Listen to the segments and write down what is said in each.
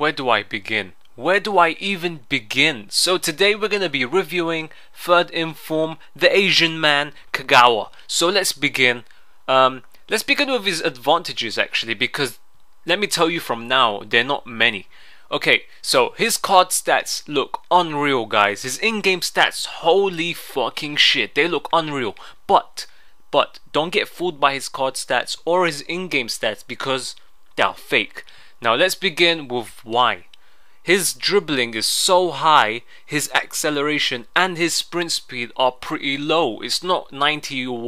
Where do I begin? Where do I even begin? So today we're going to be reviewing third in form, the Asian man, Kagawa. So let's begin. Let's begin with his advantages actually, because let me tell you from now, they're not many. Okay, so his card stats look unreal, guys. His in-game stats, holy fucking shit, they look unreal. But don't get fooled by his card stats or his in-game stats because they're fake. Now let's begin with why. His dribbling is so high, his acceleration and his sprint speed are pretty low. It's not 90 or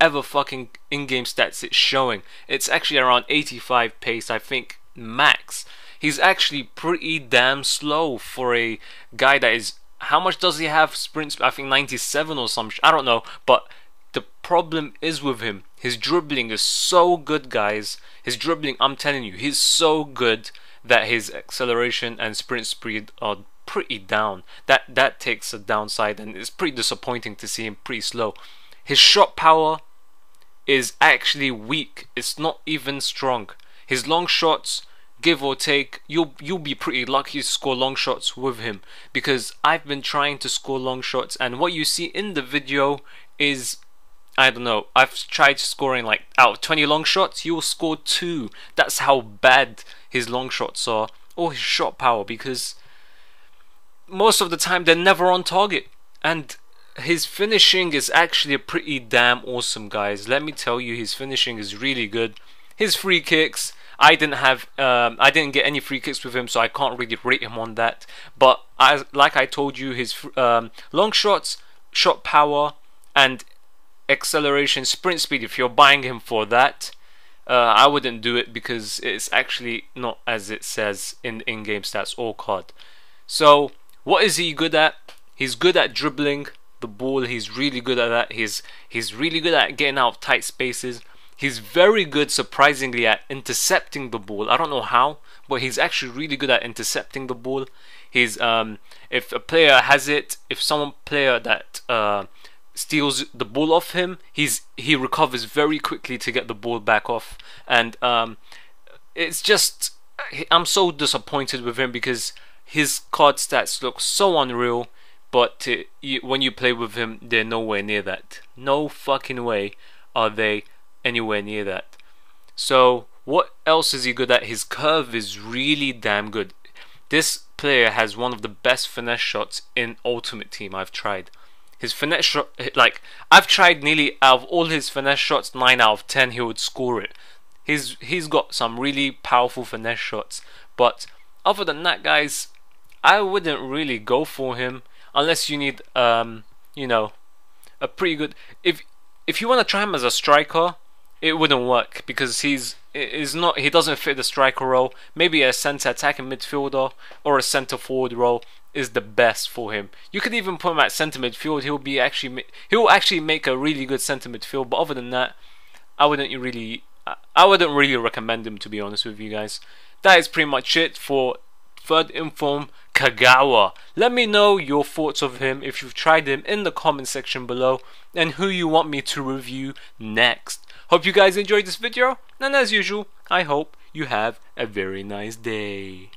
whatever fucking in-game stats it's showing. It's actually around 85 pace, I think, max. He's actually pretty damn slow for a guy that is... How much does he have sprint speed? I think 97 or some shit. I don't know, but... The problem is with him, his dribbling is so good, guys. His dribbling, I'm telling you, he's so good that his acceleration and sprint speed are pretty down. That takes a downside, and it's pretty disappointing to see him pretty slow. His shot power is actually weak. It's not even strong. His long shots, give or take, you'll be pretty lucky to score long shots with him, because I've been trying to score long shots, and what you see in the video is... I don't know, I've tried scoring like out of 20 long shots, you'll score 2. That's how bad his long shots are, or his shot power, because most of the time they're never on target. And his finishing is actually pretty damn awesome, guys. Let me tell you, his finishing is really good. His free kicks, I didn't get any free kicks with him, so I can't really rate him on that. But like I told you, his long shots, shot power, and acceleration, sprint speed, if you're buying him for that, I wouldn't do it, because it's actually not as it says in the in-game stats or card. So what is he good at? He's good at dribbling the ball. He's really good at that. He's really good at getting out of tight spaces. He's very good, surprisingly, at intercepting the ball. I don't know how, but he's actually really good at intercepting the ball. He's if a player has it, if some player that steals the ball off him, he recovers very quickly to get the ball back off. And it's just, I'm so disappointed with him, because his card stats look so unreal, but when you play with him, they're nowhere near that. No fucking way are they anywhere near that. So what else is he good at? His curve is really damn good. This player has one of the best finesse shots in Ultimate Team I've tried. His finesse shot, like, I've tried nearly out of all his finesse shots, 9 out of 10 he would score it. He's got some really powerful finesse shots. But other than that, guys, I wouldn't really go for him unless you need, you know, a pretty good... If you want to try him as a striker, it wouldn't work, because he doesn't fit the striker role. Maybe a centre attacking midfielder or a centre forward role is the best for him. You could even put him at centre midfield. He'll actually make a really good centre midfield. But other than that, I wouldn't really recommend him, to be honest with you guys. That is pretty much it for third in form Kagawa. Let me know your thoughts of him if you've tried him in the comment section below, and who you want me to review next. Hope you guys enjoyed this video, and as usual, I hope you have a very nice day.